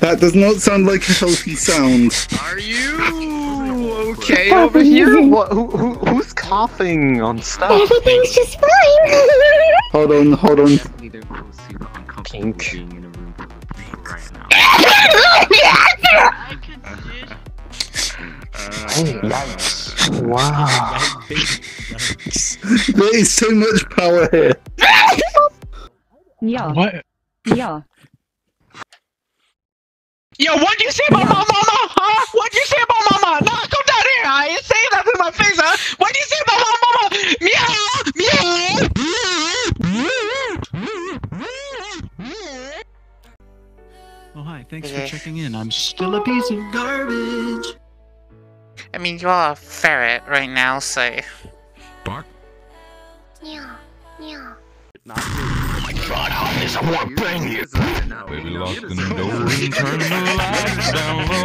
That does not sound like a healthy sound. Are you okay over here? What, who's coughing on stuff? Everything's just fine. Hold on. Pink. Yikes. Wow. There is so much power here. Yeah. What? Yeah. Yo, what'd you say about my mama, huh? What'd you say about mama? Nah, come down here, huh? You say that in my face, huh? What'd you say about my mama? Meow! Meow! Oh, hi, thanks for checking in. I'm still a piece of garbage. I mean, you are a ferret right now, so... Bark? Yeah, yeah. Oh my god, how is I want to bang you? Baby locked in the door and turn the lights down low.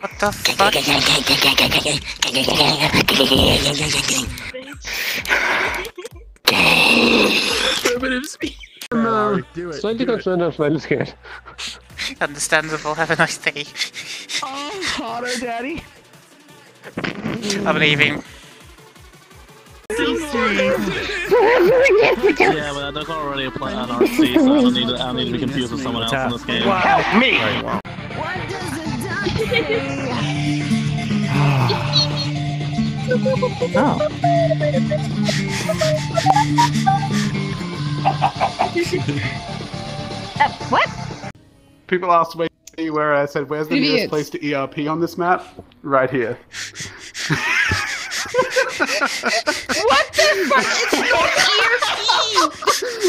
What the fuck? No, so I think I've turned off my skin. Understandable, have a nice day. Oh, Potter, Daddy. I'm leaving. Yeah, but I can't really apply NRC, so I don't need to be confused with someone else in this game. Wow. Help me! Right, wow. What does the duck say? What? People asked me where I said, where's the nearest place to ERP on this map? Right here. What the fuck? It's not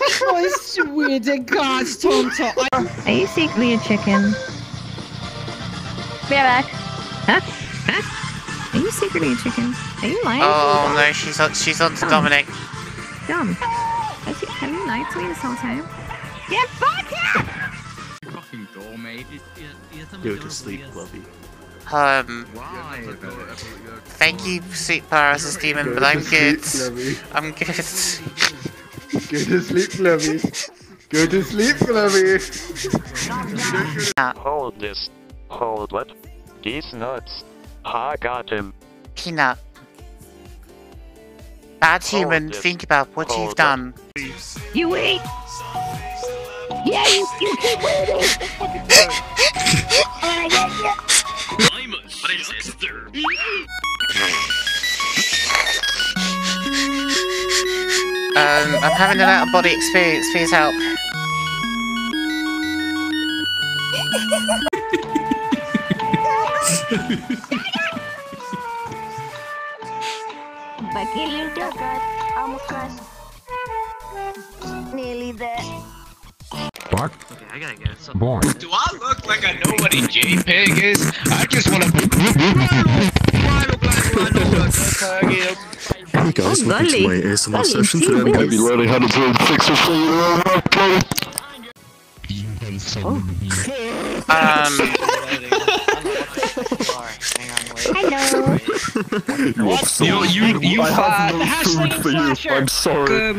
ERP! I swear to God, Tonto. Are you secretly a chicken? Be back. Huh? Huh? Are you secretly a chicken? Are you lying? Oh no, she's on to Dominic. Dumb. Have you lied to me this whole time? Get back here! You fucking door, mate. Go to sleep, Lovey. Why? Thank you, Sleep Paralysis Demon, but I'm good. I'm good. Go to sleep, Lovey. Go to sleep, Lovey. Hold this. Hold what? These nuts. I got him. Peanut. Bad human, think about what you've done. You eat! Yeah, you keep waiting! I get you! I'm a sister! I'm having an out-of-body experience, please help. Nearly there. Bark. Okay, I gotta get something. Born. Do I look like I know what a JPEG is? I just wanna. Hey guys, welcome to my ASMR session today. I'm gonna be learning how to build 6 or 3. Hello. What? So you have no food for you. I'm sorry. No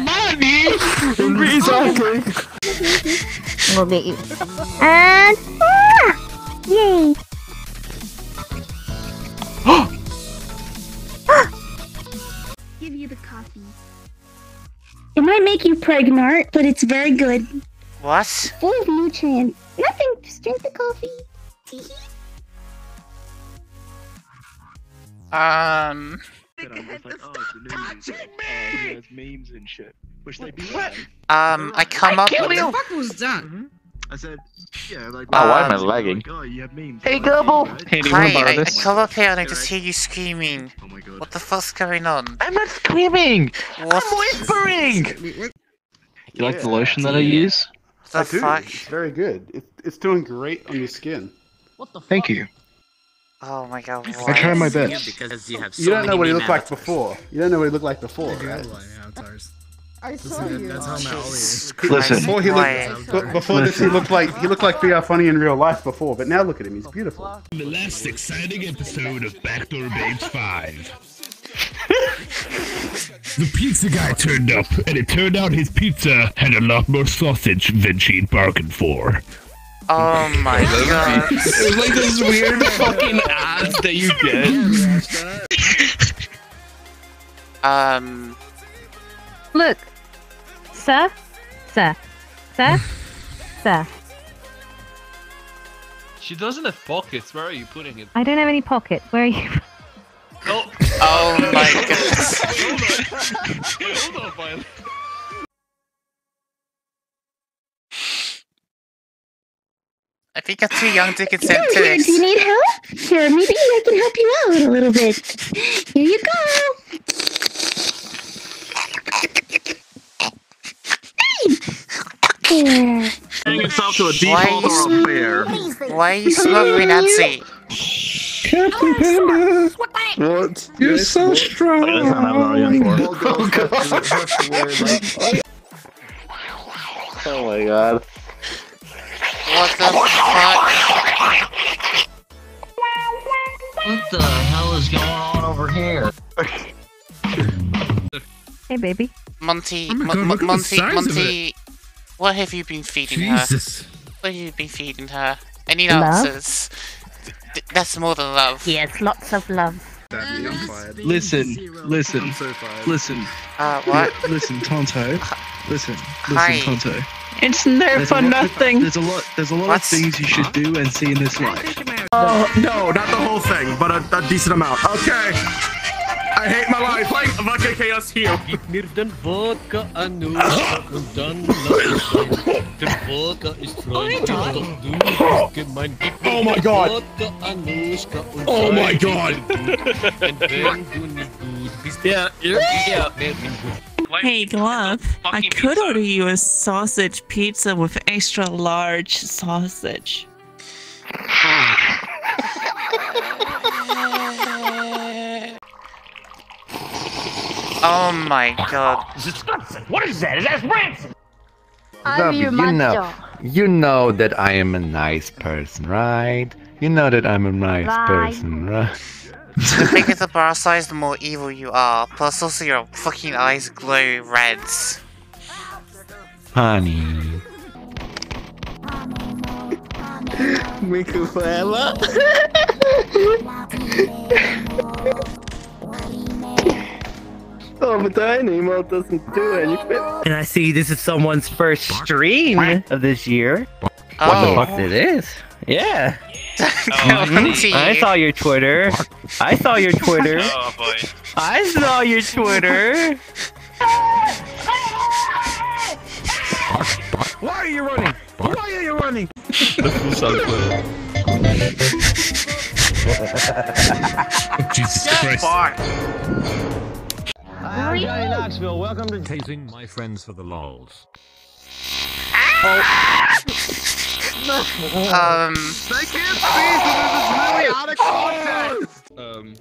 money. Exactly. We'll get you. And yay! Give you the coffee. It might make you pregnant, but it's very good. What? Full of nutrients. Nothing, just drink the coffee. I come up with... What the fuck was that? I said, yeah, like... Oh, why am I lagging? Hey, Gobble! Hey, I come up here and I just hear you screaming. Oh my god. What the fuck's going on? I'm not screaming! What? I'm whispering! You like the lotion that I use? What the fuck? It's very good. It's doing great on your skin. What the fuck? Thank you. Oh my god. I tried my best. You don't know what he looked like before. You don't know what he looked like before, right? I saw you. That's how Maoli is. Listen. Before this, he looked like BR Funny in real life before, but now look at him. He's beautiful. The last exciting episode of Backdoor Babes 5. The pizza guy turned up, and it turned out his pizza had a lot more sausage than she'd bargained for. Oh my god. It's like those weird fucking ads that you get. Look. Sir. Sir. Sir. Sir. She doesn't have pockets. Where are you putting it? I don't have any pockets. Where are you? Oh, oh my god. Hold on, Violet. I think you're too young to consent to this. Do you need help? Here, maybe I can help you out a little bit. Here you go. Hey! Hang yourself to a default or a bear. Why are you smuggling Nazi? Captain Panda! What? You're so strong! Oh god. Oh my god. What the fuck? What the hell is going on over here? Hey, baby. Monty, oh God, Monty, what have you been feeding her? What have you been feeding her? Any answers? That's more than love. Yes, lots of love. Listen, so listen. What? Listen, Tonto. Listen, Tonto. It's there for nothing. There's a lot of things you should do and see in this life. Oh, no, not the whole thing, but a decent amount. Okay. I hate my life. Like vodka chaos here. Vodka oh my god. Oh my god. Yeah. Hey, Glove, I could order you a sausage pizza with extra large sausage. Oh my god. What is that? Is that rancid? You know that I am a nice person, right? You know that I'm a nice person, right? The bigger the bar size, the more evil you are. Plus also your fucking eyes glow red. Honey. Mikuela. Oh, but that email doesn't do anything. And I see this is someone's first stream of this year. Oh. What the fuck it is? Yeah. I saw your Twitter. I saw your Twitter. Oh boy. I saw your Twitter. Why are you running? Why are you running? Jesus Christ. I'm Guy Knoxville. Welcome to Tasing My Friends for the Lols. Oh. They can't see, so this is really out of context!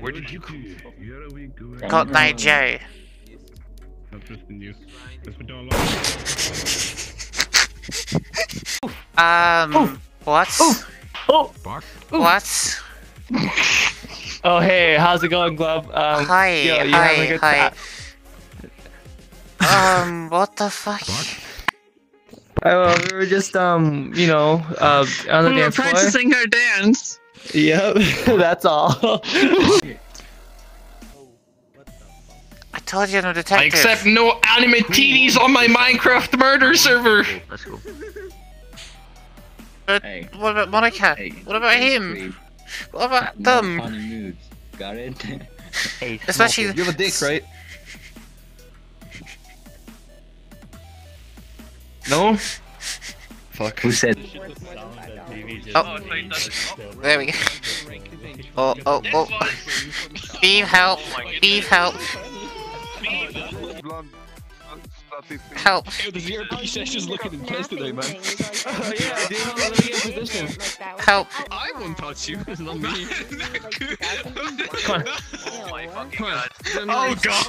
Where did you come from? Got Nigeria. That's just the news. That's what don't like. What? What? Oh, hey, how's it going, Glove? Hi. What the fuck? We were just, you know, on the dance floor. We were practicing her dance. Yep, that's all. I told you I'm a detective. I accept no anime titties on my Minecraft murder server. That's cool. Hey. What about Monica? Hey. What about him? What about them? Got it? Hey, especially you have a dick, right? No? Fuck. Who said? Oh. There we go. Oh. Beam help. Beam help. Help. Yo, the VRP session's looking intense today, man. Oh yeah, dude, I'm looking at position. Help. I won't touch you, it's not me. Come on. Oh my fucking god. Oh god.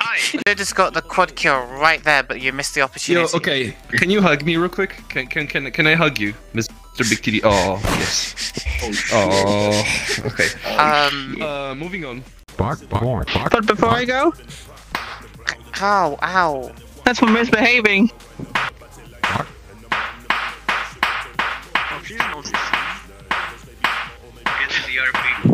I they just got the quad kill right there, but you missed the opportunity. Yo, okay, can you hug me real quick? Can I hug you, Mr. Big Titty? Oh, yes. Oh, okay. Moving on. Bark, bark, bark. But before I go? Ow, ow. That's for misbehaving. Bark. Oh, she's not listening. Get to the RP.